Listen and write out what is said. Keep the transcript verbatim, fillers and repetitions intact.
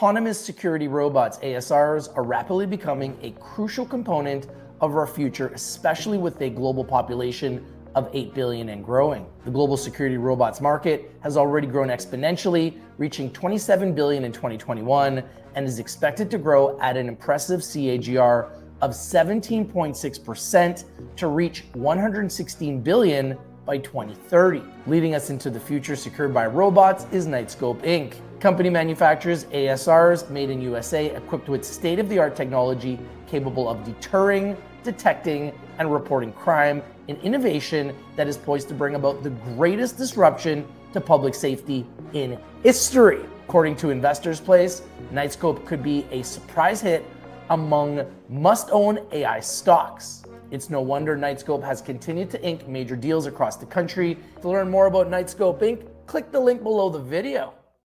Autonomous security robots, A S Rs, are rapidly becoming a crucial component of our future, especially with a global population of eight billion and growing. The global security robots market has already grown exponentially, reaching twenty-seven billion in twenty twenty-one, and is expected to grow at an impressive C A G R of seventeen point six percent to reach one hundred sixteen billion by twenty thirty. Leading us into the future secured by robots is Knightscope Incorporated. Company manufactures A S Rs made in U S A, equipped with state-of-the-art technology capable of deterring, detecting, and reporting crime, an innovation that is poised to bring about the greatest disruption to public safety in history. According to Investors Place, Knightscope could be a surprise hit among must-own A I stocks. It's no wonder Knightscope has continued to ink major deals across the country. To learn more about Knightscope Incorporated, click the link below the video.